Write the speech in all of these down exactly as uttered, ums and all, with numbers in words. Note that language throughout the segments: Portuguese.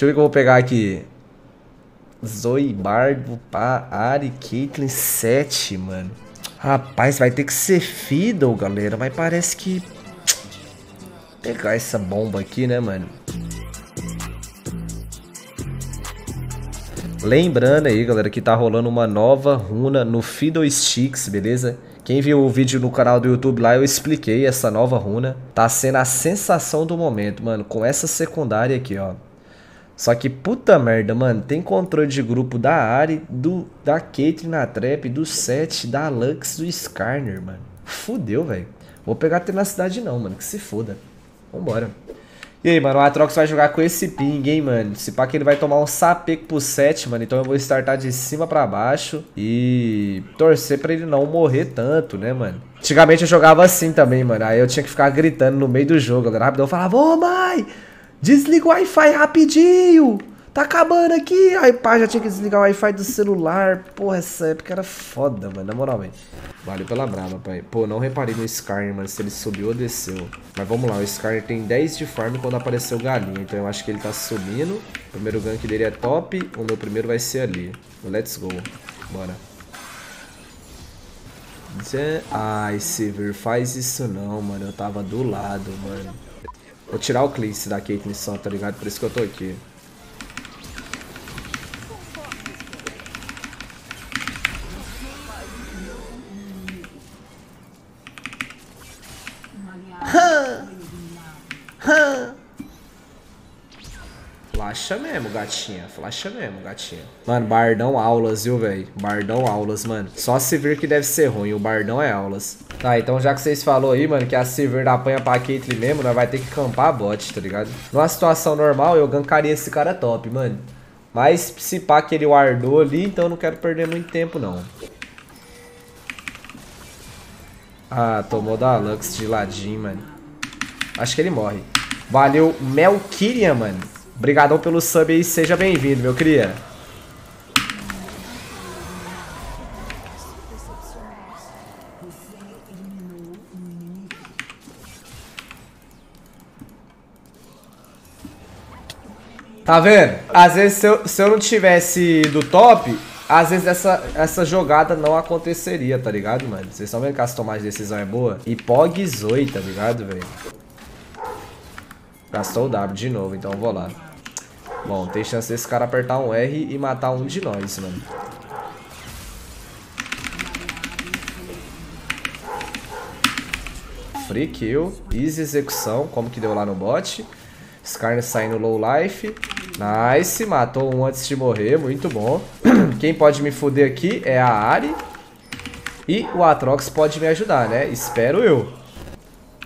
Deixa eu ver o que eu vou pegar aqui. Zoibarbo, pá, Ari, Caitlyn, sete, mano. Rapaz, vai ter que ser Fiddle, galera. Mas parece que... Vou pegar essa bomba aqui, né, mano? Lembrando aí, galera, que tá rolando uma nova runa no Fiddlesticks, beleza? Quem viu o vídeo no canal do YouTube lá, eu expliquei essa nova runa. Tá sendo a sensação do momento, mano, com essa secundária aqui, ó. Só que puta merda, mano, tem controle de grupo da Ari, do, da Caitlyn na trap, do Seth, da Lux, do Skarner, mano. Fudeu, velho. Vou pegar tenacidade não, mano, que se foda. Vambora. E aí, mano, o Atrox vai jogar com esse ping, hein, mano. Se pá que ele vai tomar um sapeco pro sete, mano. Então eu vou startar de cima pra baixo e torcer pra ele não morrer tanto, né, mano. Antigamente eu jogava assim também, mano. Aí eu tinha que ficar gritando no meio do jogo, galera. Rapidão eu falava, ô, mãe, desliga o Wi-Fi rapidinho, tá acabando aqui. Aí, pá, já tinha que desligar o Wi-Fi do celular. Porra, essa época era foda, mano, na moral, velho. Valeu pela brava, pai. Pô, não reparei no Skarner, mano, se ele subiu ou desceu. Mas vamos lá, o Skarner tem dez de farm quando apareceu galinha. Então eu acho que ele tá subindo. O primeiro gank dele é top. O meu primeiro vai ser ali. Let's go. Bora. Ai, Sivir, faz isso não, mano. Eu tava do lado, mano. Vou tirar o clice da Caitlyn só, tá ligado? Por isso que eu tô aqui. Flasha mesmo, gatinha. Flasha mesmo, gatinha. Mano, Bardão aulas, viu, velho? Bardão aulas, mano. Só a Sivir que deve ser ruim. O Bardão é aulas. Tá, então já que vocês falaram aí, mano, que a Sivir da apanha pra Caitlyn mesmo, nós vai ter que campar a bot, tá ligado? Numa situação normal, eu gankaria esse cara top, mano. Mas se pá que ele wardou ali, então eu não quero perder muito tempo, não. Ah, tomou da Lux de ladinho, mano. Acho que ele morre. Valeu, Melkirian, mano. Obrigadão pelo sub aí, seja bem-vindo, meu cria. Tá vendo? Às vezes, se eu, se eu não tivesse do top, às vezes essa, essa jogada não aconteceria, tá ligado, mano? Vocês estão vendo que a tomada de decisão é boa? E Pog Zoe, tá ligado, velho? Gastou o W de novo, então eu vou lá. Bom, tem chance desse cara apertar um R e matar um de nós, mano. Free kill, easy execução, como que deu lá no bot. Skarner saindo low life. Nice, matou um antes de morrer, muito bom. Quem pode me foder aqui é a Ari. E o Atrox pode me ajudar, né? Espero eu.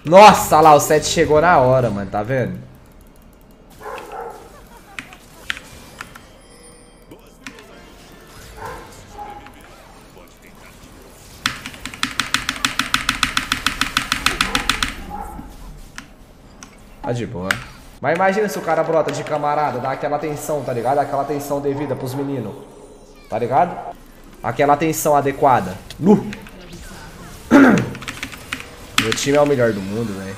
Nossa, lá, o set chegou na hora, mano, tá vendo? Tá de boa. Mas imagina se o cara brota de camarada, dá aquela atenção, tá ligado? Aquela atenção devida pros meninos, tá ligado? Aquela atenção adequada. Nu! Meu time é o melhor do mundo, velho.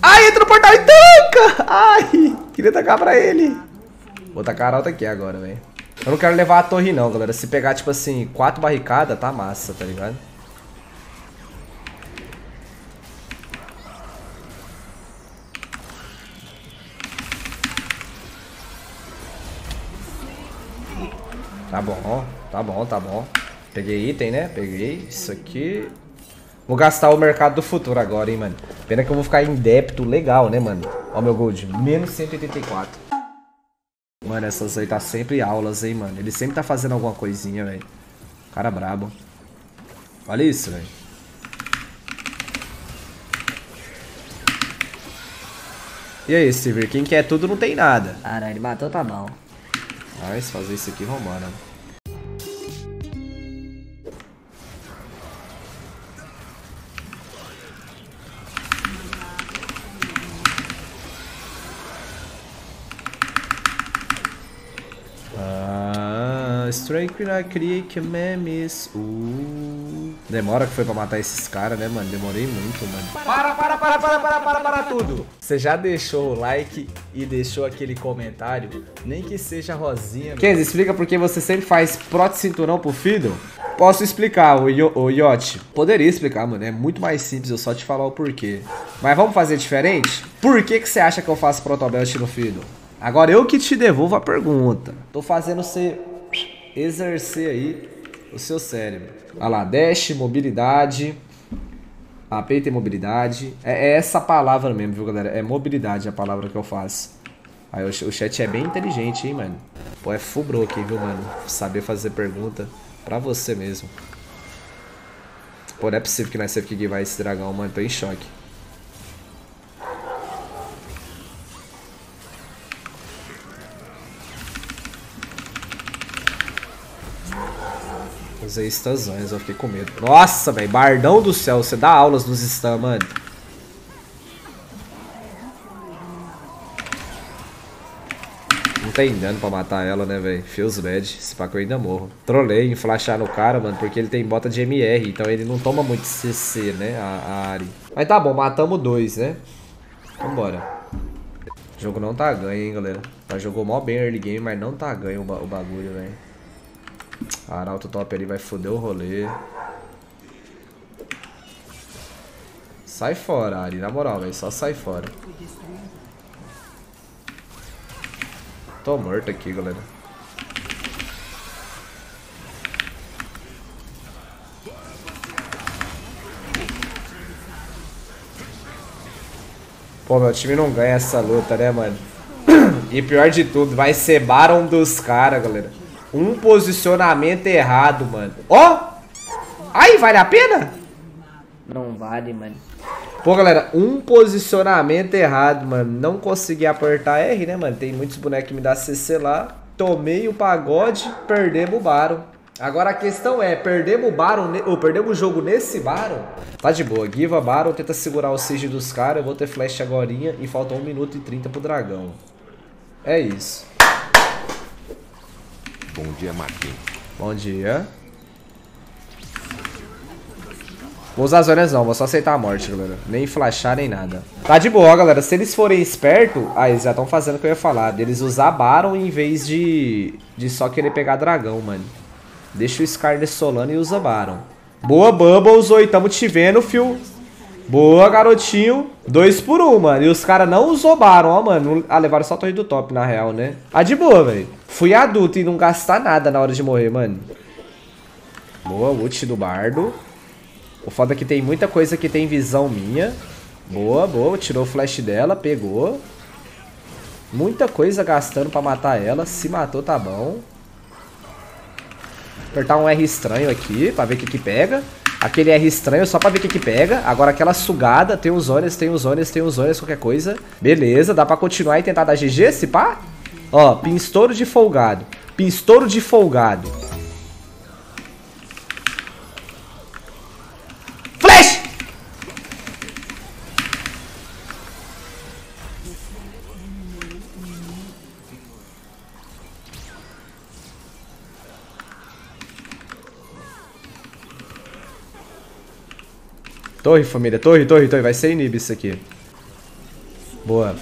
Ai, entra no portal e tanca! Ai, queria tacar pra ele. Vou tacar a alta aqui agora, velho. Eu não quero levar a torre não, galera. Se pegar, tipo assim, quatro barricadas, tá massa, tá ligado? Tá bom, tá bom, tá bom. Peguei item, né? Peguei isso aqui. Vou gastar o mercado do futuro agora, hein, mano. Pena que eu vou ficar em débito legal, né, mano? Ó meu gold, menos cento e oitenta e quatro. Mano, essa Zoe tá sempre aulas, hein, mano. Ele sempre tá fazendo alguma coisinha, velho. Cara brabo. Olha isso, velho. E aí, Sivir, quem quer tudo não tem nada. Caralho, ele matou, tá bom. Mas fazer isso aqui romano. Mas tranquila, crique memes. Uh. Demora que foi pra matar esses caras, né, mano? Demorei muito, mano. Para, para, para, para, para, para, para tudo. Você já deixou o like e deixou aquele comentário? Nem que seja rosinha. Kenza, explica por que você sempre faz prótese cinturão pro Fiddle? Posso explicar, o, Yo, o Yote. Poderia explicar, mano. É muito mais simples eu só te falar o porquê. Mas vamos fazer diferente? Por que que você acha que eu faço protobelt no Fiddle? Agora eu que te devolvo a pergunta. Tô fazendo você exercer aí o seu cérebro. Olha lá, dash, mobilidade. Ah, peito e mobilidade. É, é essa palavra mesmo, viu, galera? É mobilidade a palavra que eu faço. Aí o, o chat é bem inteligente, hein, mano? Pô, é full bro aqui, viu, mano? Saber fazer pergunta pra você mesmo. Pô, não é possível que nós temos que guivar esse dragão, mano. Tô em choque. Usei stunzões, eu fiquei com medo. Nossa, velho, Bardão do céu, você dá aulas nos stuns, mano. Não tem dano pra matar ela, né, velho? Feels bad, se pá que eu ainda morro. Trolei em flashar no cara, mano, porque ele tem bota de M R, então ele não toma muito C C, né, a, a Ari. Mas tá bom, matamos dois, né? Vambora. O jogo não tá ganho, hein, galera. Tá, jogou mó bem early game, mas não tá ganho o, ba o bagulho, velho. Arauto top ali vai foder o rolê. Sai fora, Ari, na moral, velho. Só sai fora. Tô morto aqui, galera. Pô, meu time não ganha essa luta, né, mano? E pior de tudo, vai ser Baron dos caras, galera. Um posicionamento errado, mano. Ó! Oh! Aí, vale a pena? Não vale, mano. Pô, galera, um posicionamento errado, mano. Não consegui apertar R, né, mano? Tem muitos bonecos que me dá C C lá. Tomei o pagode, perdemos o Baron. Agora a questão é, perdemos o Baron, ne... ou oh, perdemos o jogo nesse Baron? Tá de boa, Giva Baron, tenta segurar o siege dos caras. Eu vou ter flash agorinha e falta um minuto e trinta pro dragão. É isso. Bom dia, Marquinhos. Bom dia. Vou usar as zonas não, vou só aceitar a morte, galera. Nem flashar, nem nada. Tá de boa, galera. Se eles forem espertos... Ah, eles já estão fazendo o que eu ia falar. Deles usar Baron em vez de... De só querer pegar dragão, mano. Deixa o Skarner solando e usa Baron. Boa, Bubbles. Oi, tamo te vendo, fio. Boa, garotinho. Dois por um, mano. E os caras não usou Baron, ó, mano. Ah, levaram só a torre do top, na real, né? Ah, de boa, velho. Fui adulto e não gastar nada na hora de morrer, mano. Boa, ult do Bardo. O foda é que tem muita coisa que tem visão minha. Boa, boa. Tirou o flash dela, pegou. Muita coisa gastando pra matar ela. Se matou, tá bom. Apertar um R estranho aqui pra ver o que que pega. Aquele R estranho só pra ver o que que pega. Agora aquela sugada. Tem os zones, tem os zones, tem os zones, qualquer coisa. Beleza, dá pra continuar e tentar dar G G, se pá? Ó, pinstouro de folgado. Pinstouro de folgado. Flash! Torre, família. Torre, torre, torre. Vai ser inibe isso aqui. Boa.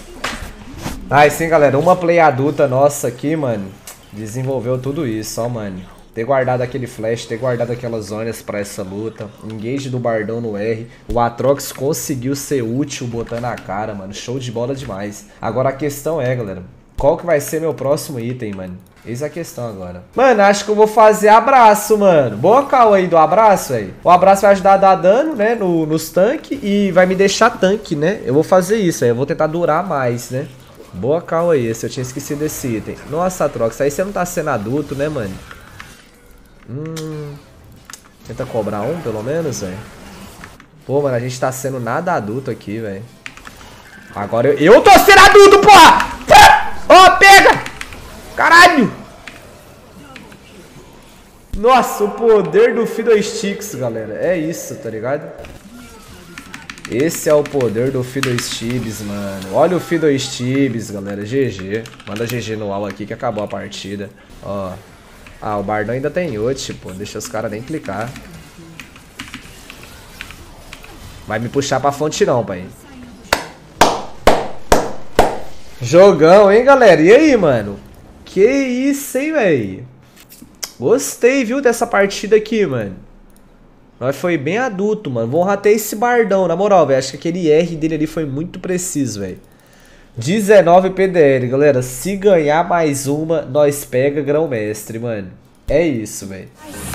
Ah, sim, galera, uma play adulta nossa aqui, mano, desenvolveu tudo isso, ó, mano. Ter guardado aquele flash, ter guardado aquelas zonas pra essa luta. Engage do Bardão no R. O Atrox conseguiu ser útil botando a cara, mano. Show de bola demais. Agora a questão é, galera, qual que vai ser meu próximo item, mano? Eis a questão agora. Mano, acho que eu vou fazer abraço, mano. Boa call aí do abraço, aí. O abraço vai ajudar a dar dano, né, no, nos tanques e vai me deixar tanque, né? Eu vou fazer isso aí, eu vou tentar durar mais, né? Boa calma aí, esse eu tinha esquecido desse item. Nossa, Atrox, aí você não tá sendo adulto, né, mano? Hum... Tenta cobrar um, pelo menos, velho. Pô, mano, a gente tá sendo nada adulto aqui, velho. Agora eu... Eu tô sendo adulto, porra! Ó, oh, pega! Caralho! Nossa, o poder do Fiddlesticks, galera. É isso, tá ligado? Esse é o poder do Fiddlesticks, mano. Olha o Fiddlesticks, galera. G G. Manda G G no A U aqui que acabou a partida. Ó. Ah, o Bardo ainda tem ult, pô. Deixa os caras nem clicar. Vai me puxar pra fonte não, pai. Jogão, hein, galera? E aí, mano? Que isso, hein, véi? Gostei, viu, dessa partida aqui, mano. Nós foi bem adulto, mano. Vou ratear esse Bardão, na moral, velho. Acho que aquele R dele ali foi muito preciso, velho. dezenove P D L, galera. Se ganhar mais uma, nós pega grão-mestre, mano. É isso, velho.